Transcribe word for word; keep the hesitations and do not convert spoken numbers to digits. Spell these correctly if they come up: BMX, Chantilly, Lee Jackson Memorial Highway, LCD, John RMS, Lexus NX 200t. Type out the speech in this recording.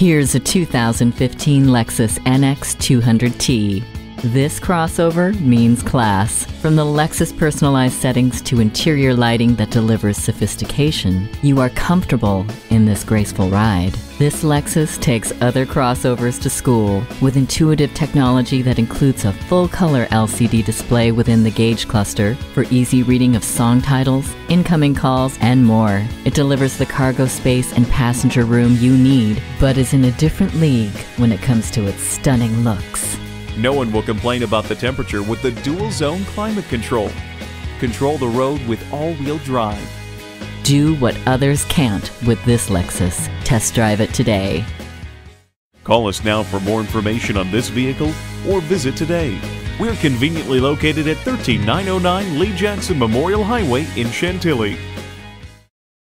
Here's a two thousand fifteen Lexus N X two hundred T. This crossover means class. From the Lexus personalized settings to interior lighting that delivers sophistication, you are comfortable in this graceful ride. This Lexus takes other crossovers to school with intuitive technology that includes a full-color L C D display within the gauge cluster for easy reading of song titles, incoming calls, and more. It delivers the cargo space and passenger room you need, but is in a different league when it comes to its stunning looks. No one will complain about the temperature with the dual-zone climate control. Control the road with all-wheel drive. Do what others can't with this Lexus. Test drive it today. Call us now for more information on this vehicle or visit today. We're conveniently located at one three nine oh nine Lee Jackson Memorial Highway in Chantilly.